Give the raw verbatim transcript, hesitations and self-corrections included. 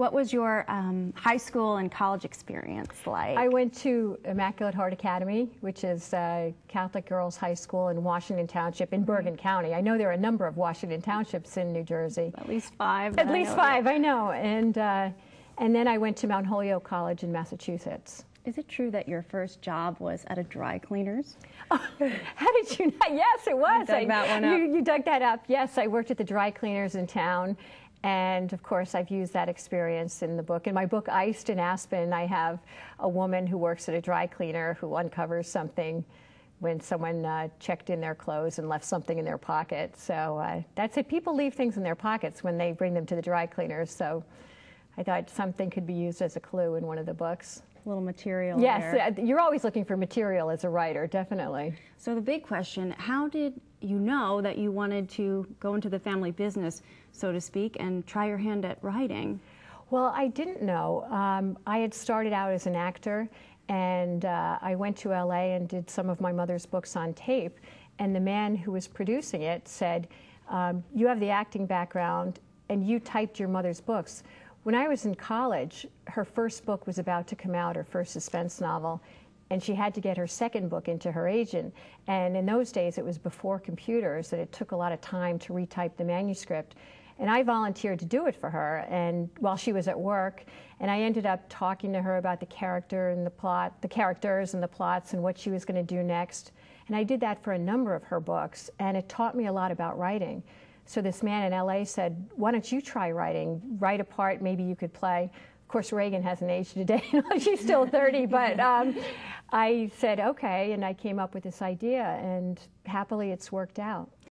What was your um, high school and college experience like? I went to Immaculate Heart Academy, which is a Catholic girls' high school in Washington Township in Bergen County. I know there are a number of Washington Townships in New Jersey. At least five. At least five, I know. And, uh, and then I went to Mount Holyoke College in Massachusetts. Is it true that your first job was at a dry cleaner's? Oh, how did you not? Yes, it was. You dug I, that one up. You, you dug that up. Yes, I worked at the dry cleaners in town. And of course, I've used that experience in the book. In my book, Iced in Aspen, I have a woman who works at a dry cleaner who uncovers something when someone uh, checked in their clothes and left something in their pocket. So uh, that's it. People leave things in their pockets when they bring them to the dry cleaners. So I thought something could be used as a clue in one of the books. Little material. Yes, there. You're always looking for material as a writer, definitely. So the big question, how did you know that you wanted to go into the family business, so to speak, and try your hand at writing? Well, I didn't know. Um, I had started out as an actor, and uh, I went to L A and did some of my mother's books on tape, and the man who was producing it said, um, you have the acting background, and you typed your mother's books. When I was in college, her first book was about to come out, her first suspense novel, and she had to get her second book into her agent. And in those days, it was before computers, that it took a lot of time to retype the manuscript. And I volunteered to do it for her, and while she was at work, and I ended up talking to her about the character and the plot, the characters and the plots and what she was going to do next. And I did that for a number of her books, and it taught me a lot about writing. So this man in L A said, why don't you try writing? Write a part, maybe you could play. Of course, Regan hasn't aged today. She's still thirty, but um, I said, okay, and I came up with this idea, and happily it's worked out.